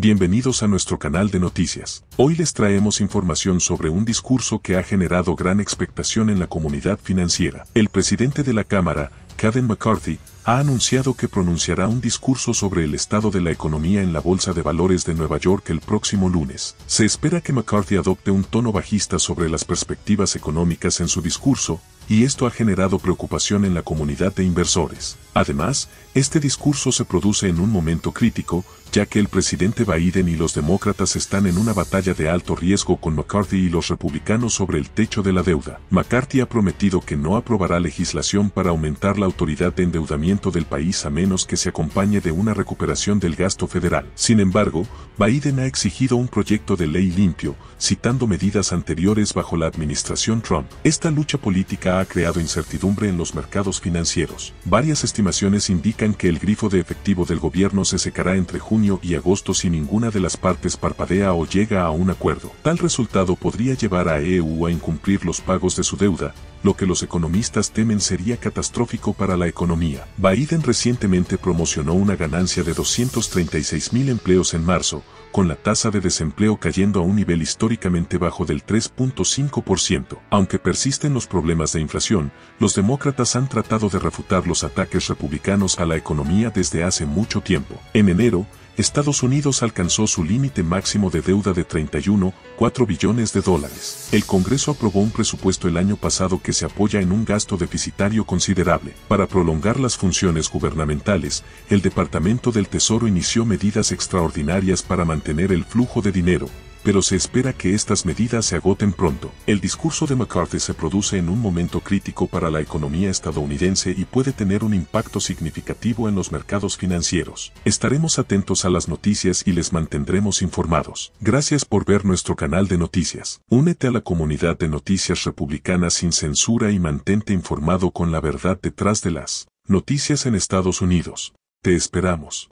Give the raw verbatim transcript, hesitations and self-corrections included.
Bienvenidos a nuestro canal de noticias. Hoy les traemos información sobre un discurso que ha generado gran expectación en la comunidad financiera. El presidente de la Cámara, Kevin McCarthy, ha anunciado que pronunciará un discurso sobre el estado de la economía en la Bolsa de Valores de Nueva York el próximo lunes. Se espera que McCarthy adopte un tono bajista sobre las perspectivas económicas en su discurso, y esto ha generado preocupación en la comunidad de inversores. Además, este discurso se produce en un momento crítico, ya que el presidente Biden y los demócratas están en una batalla de alto riesgo con McCarthy y los republicanos sobre el techo de la deuda. McCarthy ha prometido que no aprobará legislación para aumentar la autoridad de endeudamiento del país a menos que se acompañe de una recuperación del gasto federal. Sin embargo, Biden ha exigido un proyecto de ley limpio, citando medidas anteriores bajo la administración Trump. Esta lucha política ha creado incertidumbre en los mercados financieros. Varias estimaciones indican que el grifo de efectivo del gobierno se secará entre junio y agosto si ninguna de las partes parpadea o llega a un acuerdo. Tal resultado podría llevar a E U a incumplir los pagos de su deuda, lo que los economistas temen sería catastrófico para la economía. Biden recientemente promocionó una ganancia de doscientos treinta y seis mil empleos en marzo, con la tasa de desempleo cayendo a un nivel históricamente bajo del tres punto cinco por ciento. Aunque persisten los problemas de inflación, los demócratas han tratado de refutar los ataques republicanos a la economía desde hace mucho tiempo. En enero, Estados Unidos alcanzó su límite máximo de deuda de treinta y uno punto cuatro billones de dólares. El Congreso aprobó un presupuesto el año pasado que se apoya en un gasto deficitario considerable. Para prolongar las funciones gubernamentales, el Departamento del Tesoro inició medidas extraordinarias para mantener el flujo de dinero, pero se espera que estas medidas se agoten pronto. El discurso de McCarthy se produce en un momento crítico para la economía estadounidense y puede tener un impacto significativo en los mercados financieros. Estaremos atentos a las noticias y les mantendremos informados. Gracias por ver nuestro canal de noticias. Únete a la comunidad de noticias republicanas sin censura y mantente informado con la verdad detrás de las noticias en Estados Unidos. Te esperamos.